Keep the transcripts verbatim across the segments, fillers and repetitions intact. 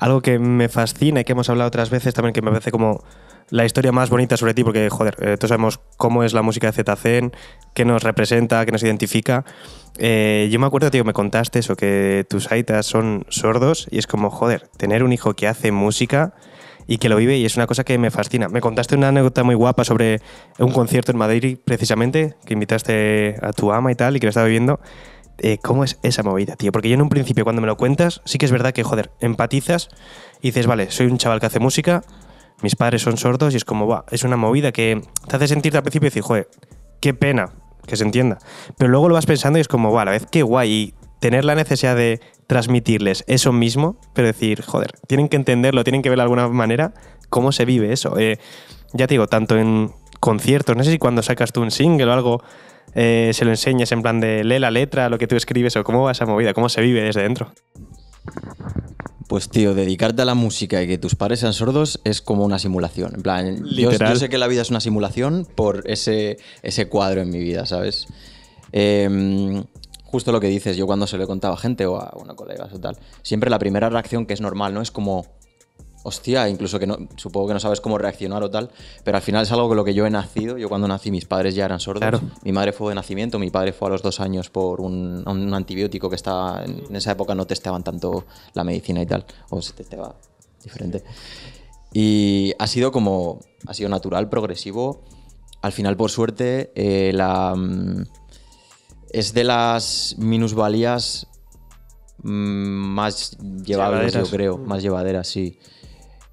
Algo que me fascina y que hemos hablado otras veces también, que me parece como la historia más bonita sobre ti, porque, joder, eh, todos sabemos cómo es la música de Zetazen, qué nos representa, qué nos identifica. Eh, yo me acuerdo, tío, me contaste eso, que tus aitas son sordos, y es como, joder, tener un hijo que hace música y que lo vive, y es una cosa que me fascina. Me contaste una anécdota muy guapa sobre un concierto en Madrid, precisamente, que invitaste a tu ama y tal, y que lo estaba viviendo. Eh, ¿Cómo es esa movida, tío? Porque yo en un principio, cuando me lo cuentas, sí que es verdad que, joder, empatizas y dices, vale, soy un chaval que hace música, mis padres son sordos, y es como, va, es una movida que te hace sentirte al principio y decir, joder, qué pena que se entienda. Pero luego lo vas pensando y es como, va, a la vez qué guay, y tener la necesidad de transmitirles eso mismo, pero decir, joder, tienen que entenderlo, tienen que ver de alguna manera cómo se vive eso. Eh, ya te digo, tanto en conciertos, no sé si cuando sacas tú un single o algo, Eh, se lo enseñas en plan de lee la letra, lo que tú escribes, o cómo va esa movida, cómo se vive desde dentro. Pues tío, dedicarte a la música y que tus padres sean sordos es como una simulación. En plan, yo, yo sé que la vida es una simulación por ese, ese cuadro en mi vida, ¿sabes? Eh, justo lo que dices, yo cuando se lo he contado a gente o a una colega o tal, siempre la primera reacción, que es normal, ¿no? Es como, hostia, incluso que no, supongo que no sabes cómo reaccionar o tal, pero al final es algo con lo que yo he nacido. Yo cuando nací, mis padres ya eran sordos. Claro. Mi madre fue de nacimiento, mi padre fue a los dos años por un, un antibiótico que estaba, en esa época no testeaban tanto la medicina y tal, o se testeaba diferente. Y ha sido como, ha sido natural, progresivo. Al final, por suerte, eh, la, es de las minusvalías más llevaderas, yo creo, más llevaderas, sí.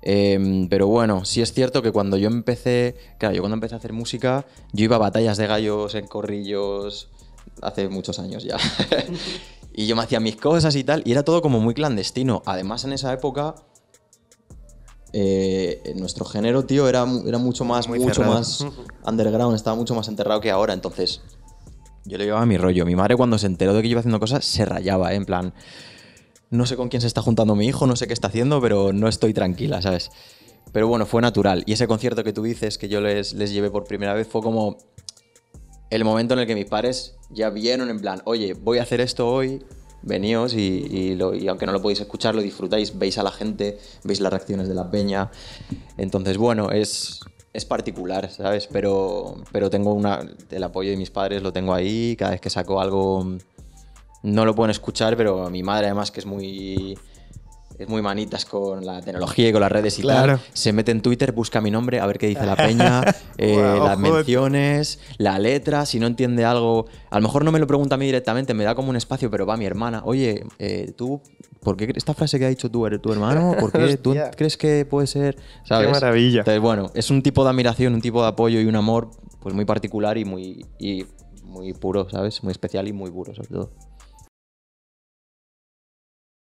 Eh, pero bueno, sí es cierto que cuando yo empecé, claro, yo cuando empecé a hacer música, yo iba a batallas de gallos en corrillos hace muchos años ya. Y yo me hacía mis cosas y tal, y era todo como muy clandestino. Además, en esa época, eh, nuestro género, tío, era, era mucho más, muy mucho cerrado. Más underground, estaba mucho más enterrado que ahora, entonces yo le llevaba mi rollo. Mi madre, cuando se enteró de que yo iba haciendo cosas, se rayaba, ¿eh? En plan, no sé con quién se está juntando mi hijo, no sé qué está haciendo, pero no estoy tranquila, ¿sabes? Pero bueno, fue natural. Y ese concierto que tú dices, que yo les, les llevé por primera vez, fue como el momento en el que mis padres ya vieron en plan, oye, voy a hacer esto hoy, veníos y, y, lo, y aunque no lo podéis escuchar, lo disfrutáis, veis a la gente, veis las reacciones de la peña. Entonces, bueno, es, es particular, ¿sabes? Pero, pero tengo una, el apoyo de mis padres lo tengo ahí, cada vez que saco algo. No lo pueden escuchar, pero a mi madre, además, que es muy, es muy manitas con la tecnología y con las redes y claro, tal, se mete en Twitter, busca mi nombre, a ver qué dice la peña, eh, wow, las menciones, la letra, si no entiende algo. A lo mejor no me lo pregunta a mí directamente, me da como un espacio, pero va mi hermana. Oye, eh, tú, ¿por qué esta frase que ha dicho tú, eres tu hermano? ¿Por qué tú crees que puede ser? ¿Sabes? Qué maravilla. Entonces, bueno, es un tipo de admiración, un tipo de apoyo y un amor pues muy particular y muy, y muy puro, ¿sabes? Muy especial y muy puro, sobre todo.